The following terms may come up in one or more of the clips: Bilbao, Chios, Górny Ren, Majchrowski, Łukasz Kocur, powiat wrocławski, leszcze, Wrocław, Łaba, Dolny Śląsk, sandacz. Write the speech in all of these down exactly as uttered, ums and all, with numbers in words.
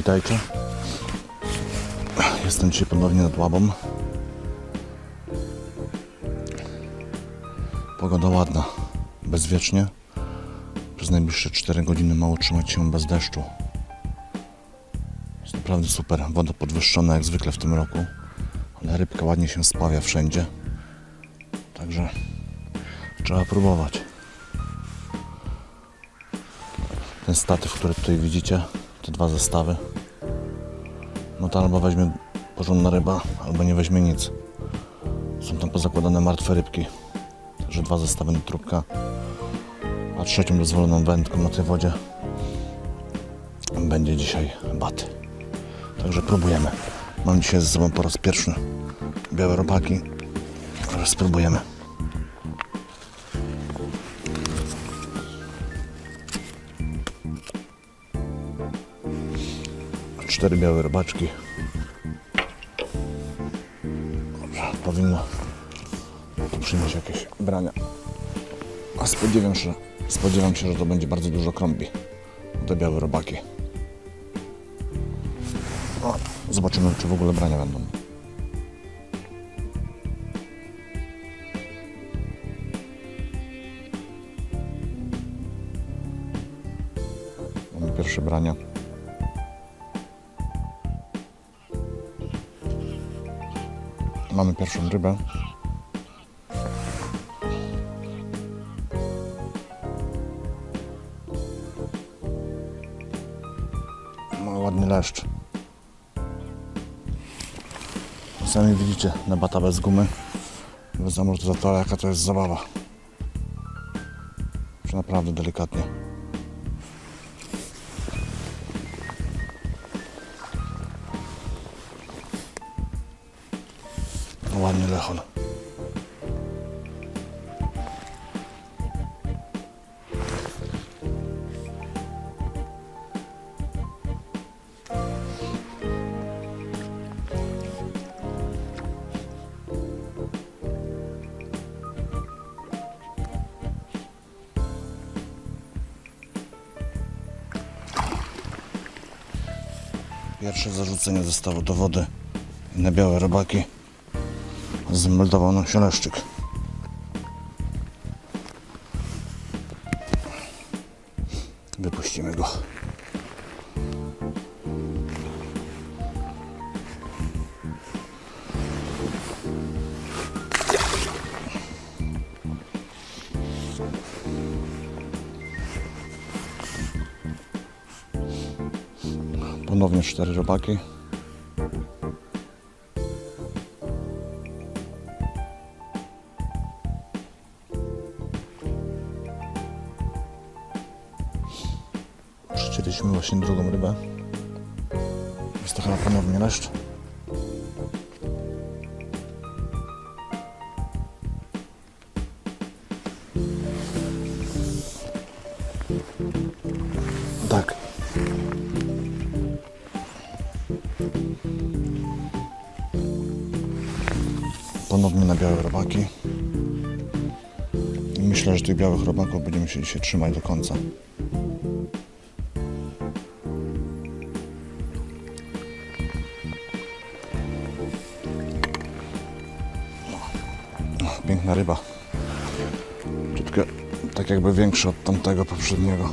Witajcie. Jestem dzisiaj ponownie nad Łabą. Pogoda ładna, bezwiecznie. Przez najbliższe cztery godziny ma utrzymać się bez deszczu. Jest naprawdę super. Woda podwyższona jak zwykle w tym roku. Ale rybka ładnie się spławia wszędzie. Także trzeba próbować. Ten statyw, który tutaj widzicie, te dwa zestawy, no to albo weźmie porządna ryba, albo nie weźmie nic. Są tam pozakładane martwe rybki, także dwa zestawy do trupka, a trzecią dozwoloną wędką na tej wodzie będzie dzisiaj bat. Także próbujemy. Mam dzisiaj ze sobą po raz pierwszy białe robaki, teraz spróbujemy. Cztery białe rybaczki. Dobrze, powinno przynieść jakieś brania. A spodziewam się, spodziewam się, że to będzie bardzo dużo krąbi. Te białe robaki. O, zobaczymy, czy w ogóle brania będą. Mamy pierwsze brania. Mamy pierwszą rybę. Ma ładny leszcz. Sami widzicie, na bata bez gumy. Wiedzą, może to za to, jaka to jest zabawa. Czy naprawdę delikatnie. Ładny lechon. Pierwsze zarzucenie zostało do wody na białe robaki. Zmeldował nam się leszczyk. Wypuścimy go. Ponownie cztery robaki. Przycięliśmy właśnie drugą rybę. Jest to chyba ponownie leszcz. Tak. Ponownie na białe robaki. Myślę, że tych białych robaków będziemy się dzisiaj trzymać do końca. Piękna ryba. Troszkę tak jakby większa od tamtego poprzedniego.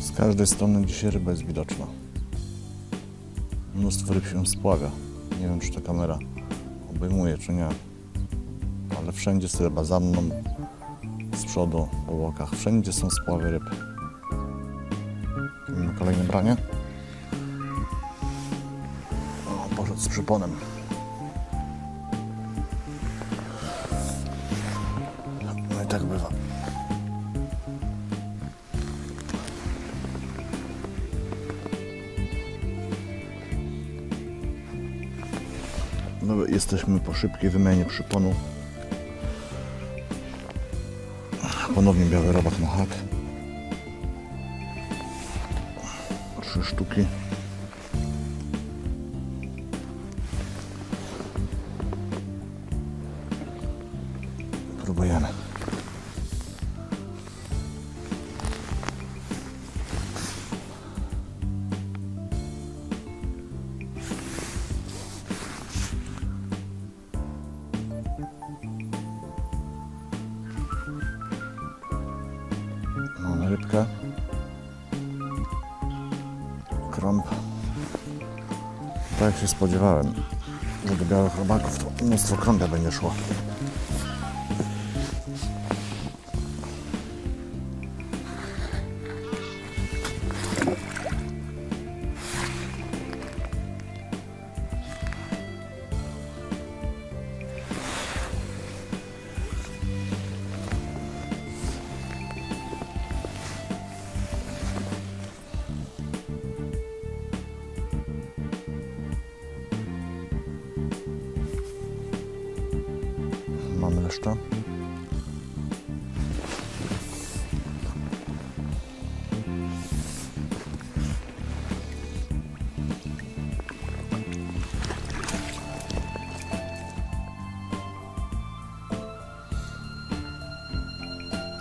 Z każdej strony dzisiaj ryba jest widoczna. Mnóstwo ryb się spławia. Nie wiem, czy ta kamera obejmuje, czy nie. Ale wszędzie jest ryba za mną, z przodu, po łokach. Wszędzie są spławy ryb. Mamy kolejne branie. O, poszedł z przyponem. No i tak bywa. No, jesteśmy po szybkiej wymianie przyponu. Ponownie biały robak na hak. Trzy sztuki. Spróbujemy. Mamy rybkę. Krąb. Tak się spodziewałem, że do białych robaków to mnóstwo krąbia będzie szło. Mamy leszcza.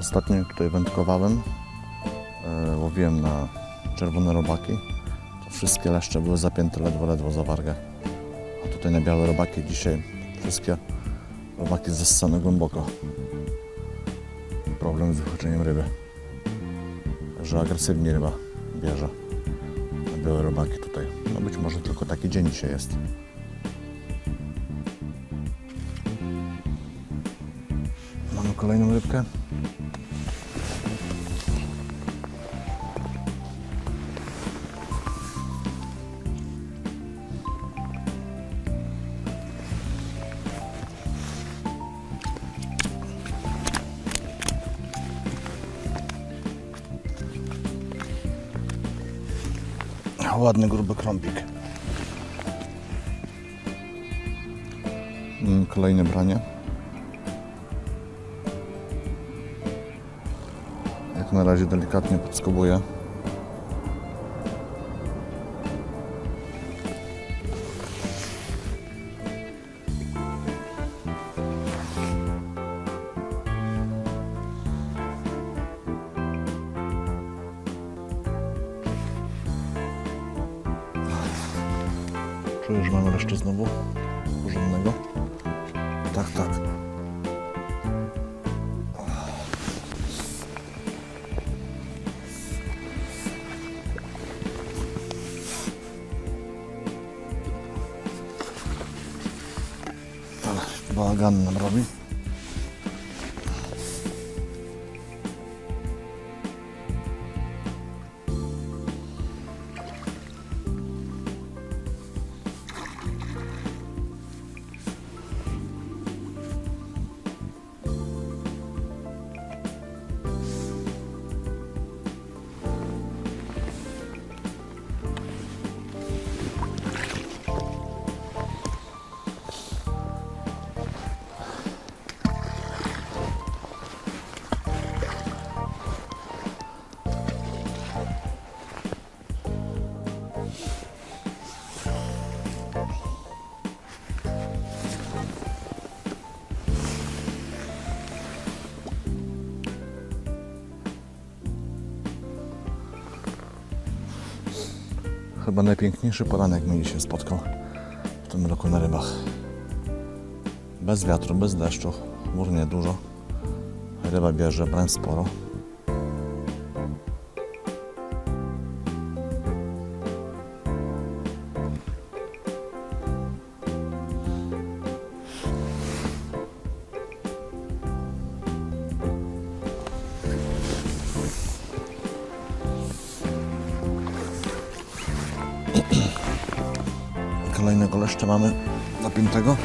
Ostatnio jak tutaj wędkowałem, łowiłem na czerwone robaki, to wszystkie leszcze były zapięte ledwo, ledwo za wargę. A tutaj na białe robaki dzisiaj wszystkie robaki zassane głęboko. Problem z wychoczeniem ryby. Że agresywnie ryba bierze na białe robaki tutaj. No być może tylko taki dzień dzisiaj jest. Mamy kolejną rybkę. Ładny, gruby krąbik. Kolejne branie. Jak na razie delikatnie podskobuję. Już mamy leszcze znowu porządnego. Tak, tak. Ale bałagan nam robi. Chyba najpiękniejszy poranek mi się spotkał w tym roku na rybach. Bez wiatru, bez deszczu, chmur nie dużo. Ryba bierze bręcz sporo. Kolejnego leszcza mamy napiętego.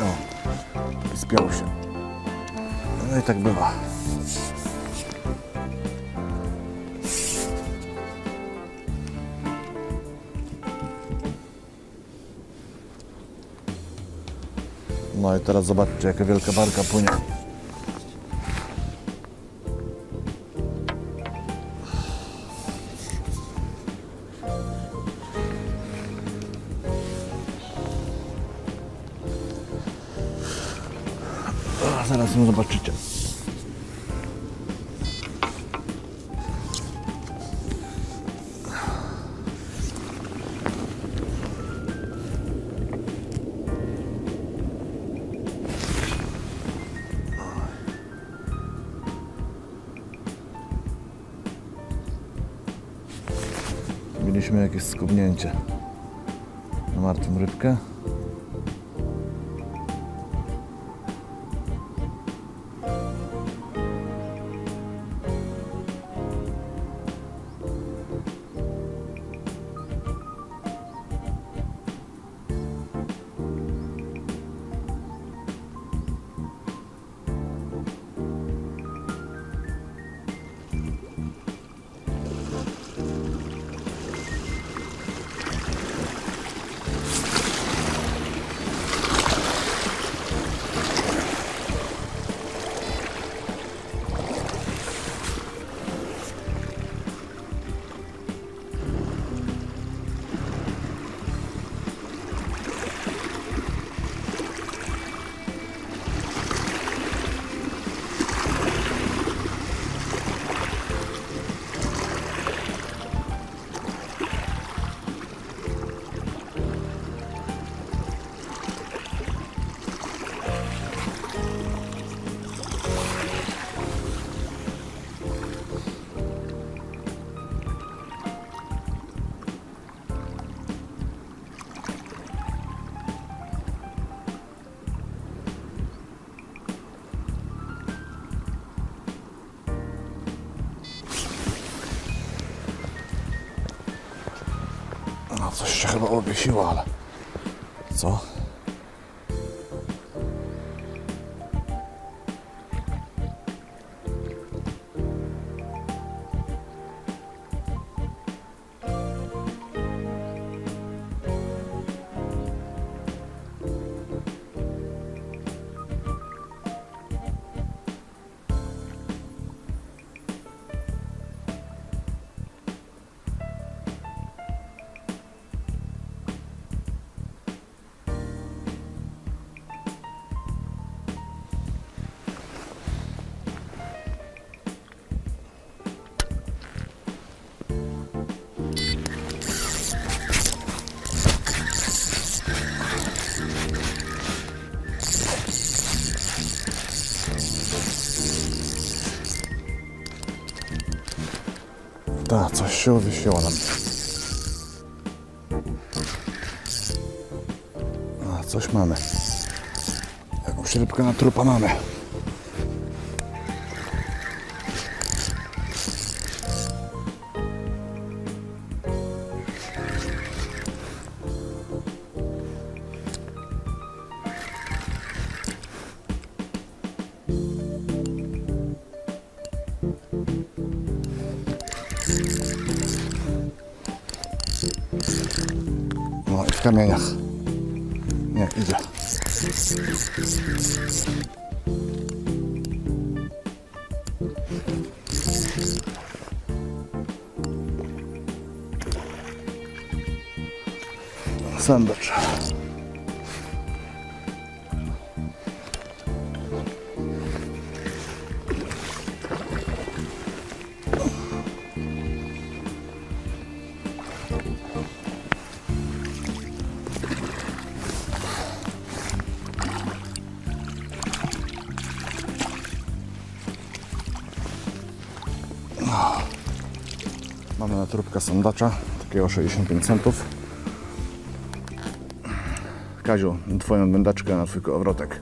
O, spiął się. No i tak bywa. No i teraz zobaczcie, jaka wielka barka płynie. Zaraz ją zobaczycie. Mieliśmy jakieś skubnięcie na martwą rybkę. Coś się chyba obwiesiło, ale co? Ta, coś się uwiesiło nam. A, coś mamy. Jakąś rybkę na trupa mamy. No i w kamieniach. Nie, idzie. Sandacz. Mamy na trupka sandacza, takiego sześćdziesiąt pięć centów. Kaziu, twoją wędaczkę na twój kołowrotek.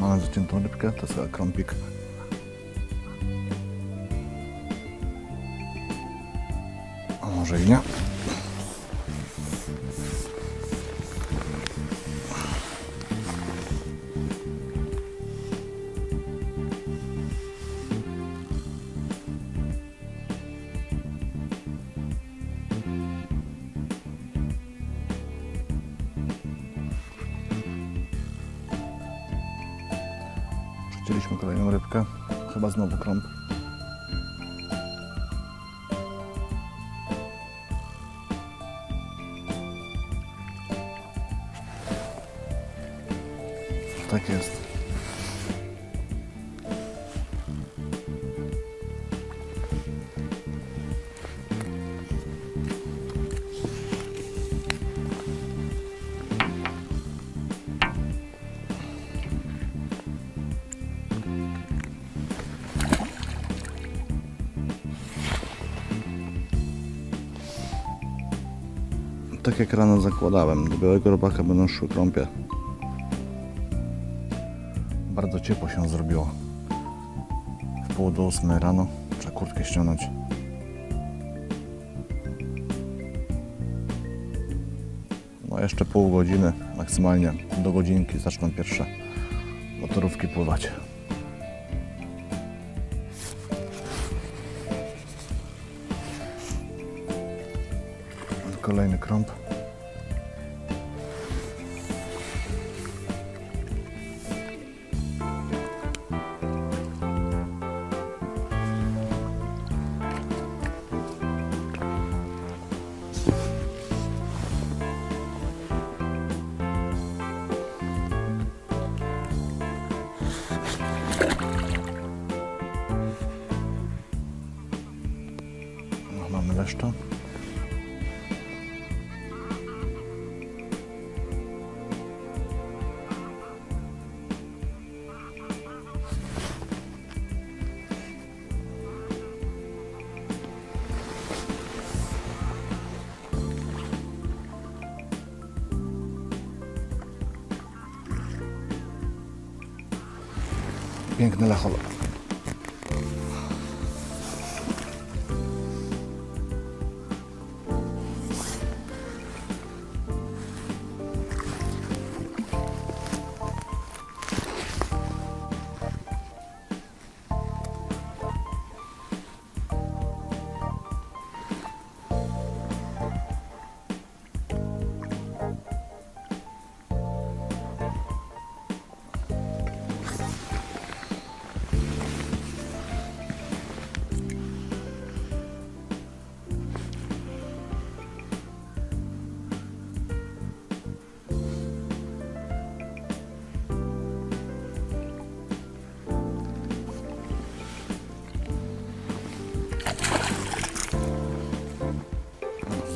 Mamy zaciętą rybkę, to sobie krąpik. A może i nie. Chcieliśmy kolejną rybkę, chyba znowu krąb. Tak jest. Tak jak rano zakładałem, do białego robaka będą szły krąpie. Bardzo ciepło się zrobiło. W pół do ósmej rano trzeba kurtkę ściągnąć. No jeszcze pół godziny maksymalnie, do godzinki zaczną pierwsze motorówki pływać. Kolejny krąb. No, mamy leszcze. Piękny lechol.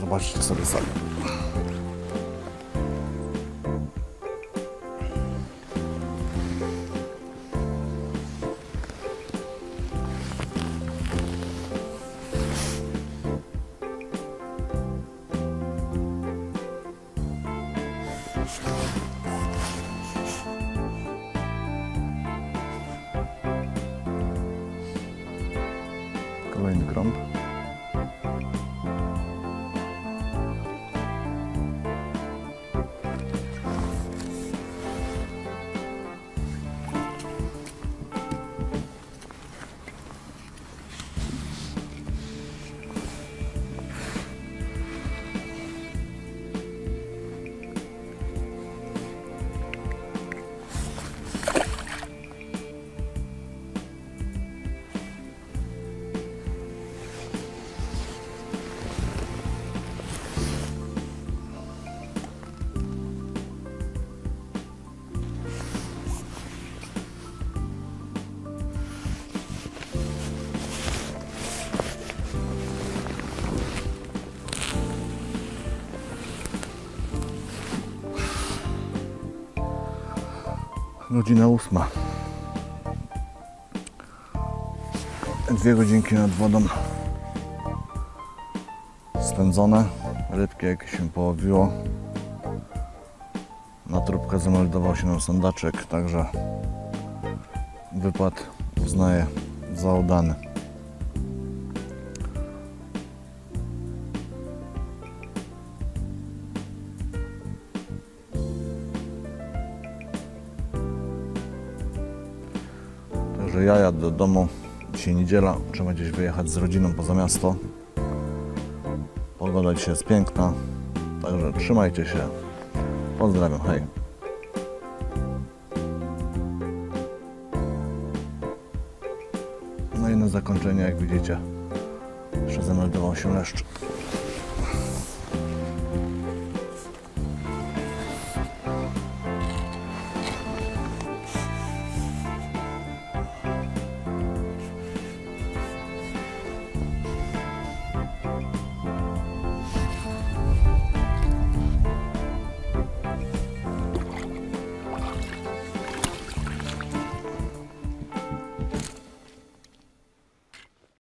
Zobaczcie sobie sami. Kolejny krąb. Godzina ósma. Dwie godzinki nad wodą spędzone. Rybki jak się połowiło. Na trupkę zameldował się nam sandaczek, także wypad uznaję za udany. Także ja jadę do domu. Dzisiaj niedziela, trzeba gdzieś wyjechać z rodziną poza miasto. Pogoda dzisiaj jest piękna, także trzymajcie się. Pozdrawiam, hej! No i na zakończenie, jak widzicie, jeszcze zameldował się leszcz.